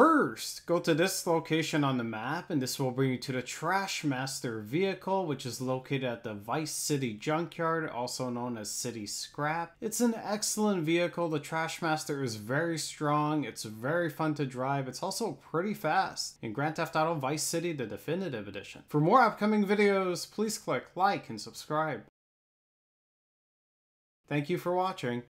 First, go to this location on the map, and this will bring you to the Trashmaster vehicle, which is located at the Vice City Junkyard, also known as City Scrap. It's an excellent vehicle. The Trashmaster is very strong. It's very fun to drive. It's also pretty fast. In Grand Theft Auto Vice City, the Definitive Edition. For more upcoming videos, please click like and subscribe. Thank you for watching.